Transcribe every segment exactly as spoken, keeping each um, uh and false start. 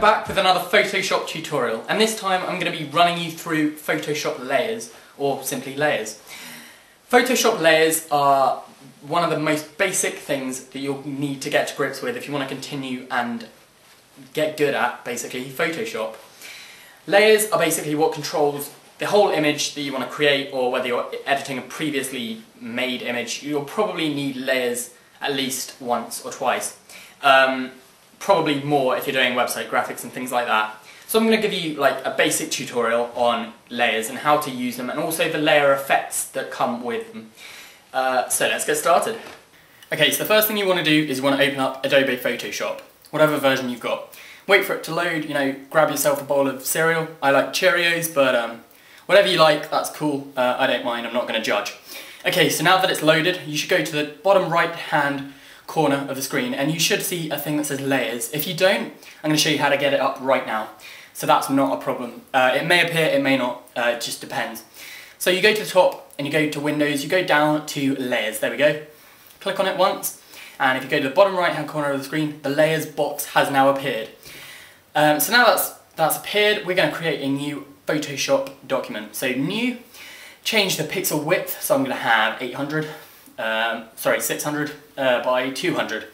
I'm back with another Photoshop tutorial, and this time I'm going to be running you through Photoshop layers, or simply layers. Photoshop layers are one of the most basic things that you'll need to get to grips with if you want to continue and get good at, basically, Photoshop. Layers are basically what controls the whole image that you want to create, or whether you're editing a previously made image, you'll probably need layers at least once or twice. Um, probably more if you're doing website graphics and things like that. So I'm going to give you like a basic tutorial on layers and how to use them, and also the layer effects that come with them. Uh, so let's get started. Okay, so the first thing you want to do is you want to open up Adobe Photoshop, whatever version you've got. Wait for it to load, you know, grab yourself a bowl of cereal. I like Cheerios, but um, whatever you like, that's cool. Uh, I don't mind, I'm not going to judge. Okay, so now that it's loaded, you should go to the bottom right hand corner of the screen and you should see a thing that says layers. If you don't, I'm going to show you how to get it up right now. So that's not a problem. Uh, it may appear, it may not, uh, it just depends. So you go to the top and you go to Windows, you go down to layers, there we go. Click on it once, and if you go to the bottom right hand corner of the screen, the layers box has now appeared. Um, so now that's, that's appeared, we're going to create a new Photoshop document. So new, change the pixel width, so I'm going to have eight hundred. Um, sorry, six hundred uh, by two hundred,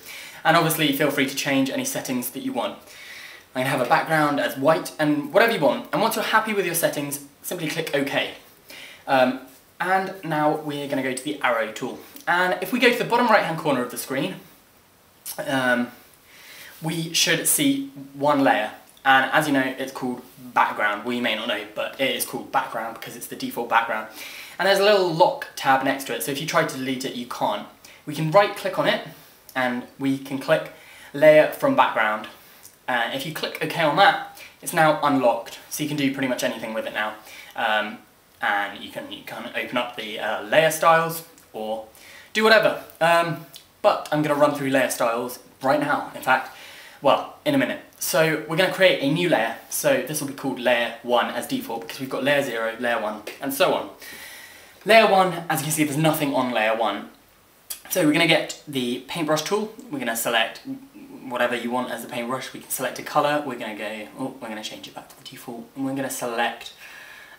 and obviously feel free to change any settings that you want. I'm going to have a background as white and whatever you want, and once you're happy with your settings, simply click OK. Um, and now we're going to go to the arrow tool, and if we go to the bottom right hand corner of the screen, um, we should see one layer, and as you know, it's called background. Well, you may not know, but it is called background because it's the default background. And there's a little lock tab next to it, so if you try to delete it, you can't. We can right click on it, and we can click layer from background. And uh, if you click OK on that, it's now unlocked, so you can do pretty much anything with it now. Um, and you can, you can open up the uh, layer styles, or do whatever. Um, but I'm going to run through layer styles right now, in fact. Well, in a minute. So we're going to create a new layer, so this will be called layer one as default, because we've got layer zero, layer one, and so on. Layer one, as you can see, there's nothing on layer one. So we're going to get the paintbrush tool, we're going to select whatever you want as the paintbrush, we can select a colour, we're going to go, oh, we're going to change it back to the default, and we're going to select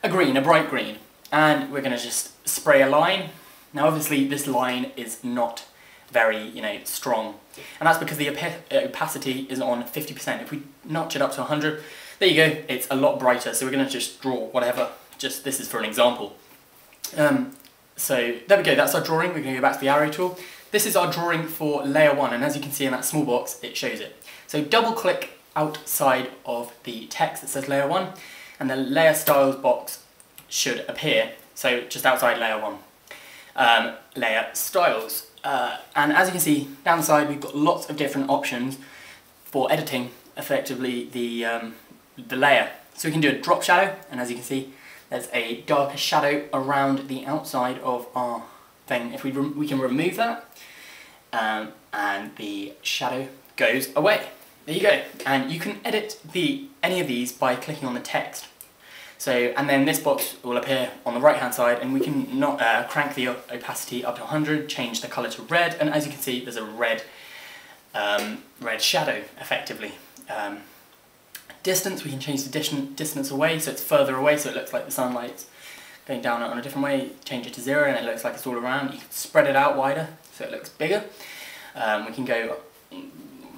a green, a bright green, and we're going to just spray a line. Now obviously this line is not very, you know, strong, and that's because the op opacity is on fifty percent. If we notch it up to one hundred, there you go, it's a lot brighter, so we're going to just draw whatever, just this is for an example. Um, so there we go, that's our drawing. We're going to go back to the arrow tool. This is our drawing for layer one, and as you can see in that small box, it shows it. So double click outside of the text that says layer one, and the layer styles box should appear, so just outside layer one, um, layer styles. Uh, and as you can see, down the side we've got lots of different options for editing effectively the, um, the layer. So we can do a drop shadow, and as you can see, there's a darker shadow around the outside of our thing. If we, we can remove that, um, and the shadow goes away. There you go. And you can edit the, any of these by clicking on the text. So, and then this box will appear on the right hand side, and we can not, uh, crank the opacity up to one hundred, change the colour to red, and as you can see, there's a red, um, red shadow, effectively. Um, Distance, we can change the distance away, so it's further away, so it looks like the sunlight's going down on a different way. Change it to zero, and it looks like it's all around. You can spread it out wider, so it looks bigger. Um, we can go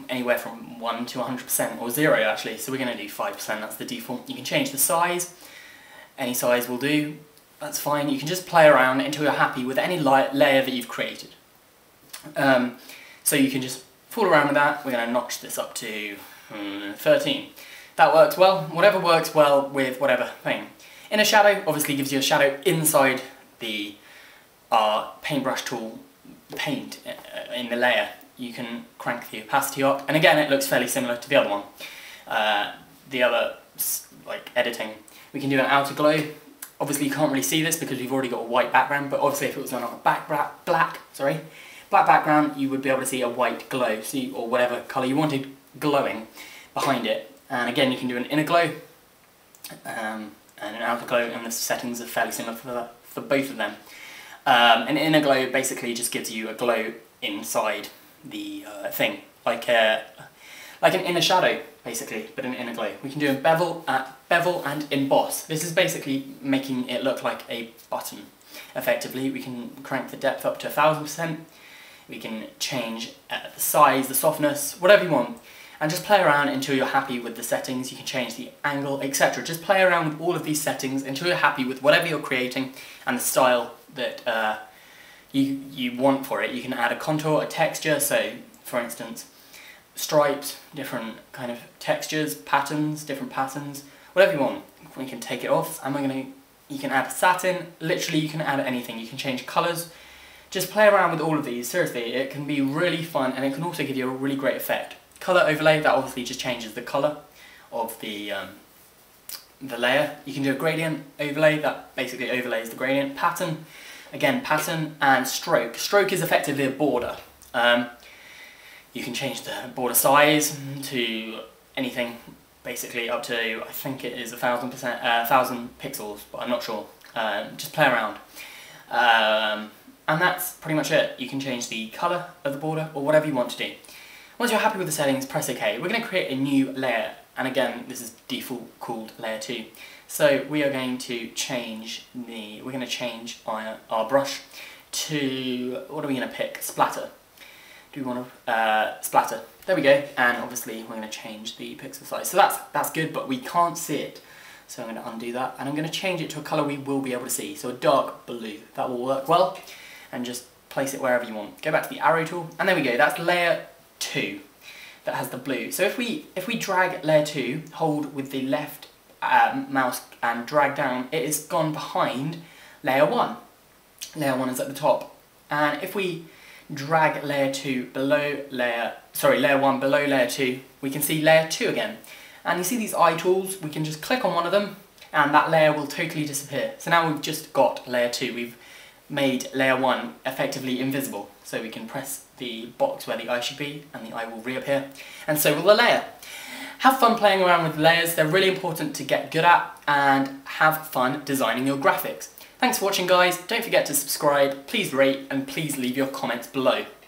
anywhere from one to one hundred percent, or zero actually, so we're going to do five percent, that's the default. You can change the size, any size will do, that's fine. You can just play around until you're happy with any layer that you've created. Um, so you can just fool around with that. We're going to notch this up to hmm, thirteen. That works well, whatever works well with whatever thing. Inner shadow obviously gives you a shadow inside the uh, paintbrush tool paint in the layer. You can crank the opacity up, and again it looks fairly similar to the other one. Uh, the other, like, editing. We can do an outer glow. Obviously you can't really see this because we've already got a white background, but obviously if it was on a back, black, black, sorry, black background, you would be able to see a white glow, see, or whatever colour you wanted glowing behind it. And again, you can do an inner glow um, and an outer glow, and the settings are fairly similar for, the, for both of them. Um, an inner glow basically just gives you a glow inside the uh, thing, like a, like an inner shadow, basically, but an inner glow. We can do bevel, uh, bevel and emboss. This is basically making it look like a button. Effectively, we can crank the depth up to a thousand percent. We can change uh, the size, the softness, whatever you want, and just play around until you're happy with the settings. You can change the angle, et cetera. Just play around with all of these settings until you're happy with whatever you're creating and the style that uh, you you want for it. You can add a contour, a texture. So, for instance, stripes, different kind of textures, patterns, different patterns, whatever you want. We can take it off, and we're gonna. You can add satin. Literally, you can add anything. You can change colours. Just play around with all of these, seriously, it can be really fun and it can also give you a really great effect. Colour overlay, that obviously just changes the colour of the um, the layer. You can do a gradient overlay, that basically overlays the gradient. Pattern, again pattern and stroke. Stroke is effectively a border. Um, you can change the border size to anything, basically up to, I think it is a thousand percent, a thousand pixels, but I'm not sure. Um, just play around. Um, And that's pretty much it. You can change the colour of the border or whatever you want to do. Once you're happy with the settings, press OK. We're going to create a new layer. And again, this is default called layer two. So we are going to change the, we're going to change our, our brush to, what are we going to pick? Splatter. Do we want to, uh, splatter. There we go. And obviously we're going to change the pixel size. So that's, that's good, but we can't see it. So I'm going to undo that. And I'm going to change it to a colour we will be able to see. So a dark blue. That will work well. And just place it wherever you want. Go back to the arrow tool, and there we go, that's layer two that has the blue. So if we if we drag layer two, hold with the left uh, mouse and drag down, it is gone behind layer one. Layer one is at the top. And if we drag layer two below layer, sorry, layer one below layer two, we can see layer two again. And you see these eye tools, we can just click on one of them, and that layer will totally disappear. So now we've just got layer two. We've made layer one effectively invisible. So we can press the box where the eye should be and the eye will reappear, and so will the layer. Have fun playing around with layers, they're really important to get good at, and have fun designing your graphics. Thanks for watching guys, don't forget to subscribe, please rate and please leave your comments below.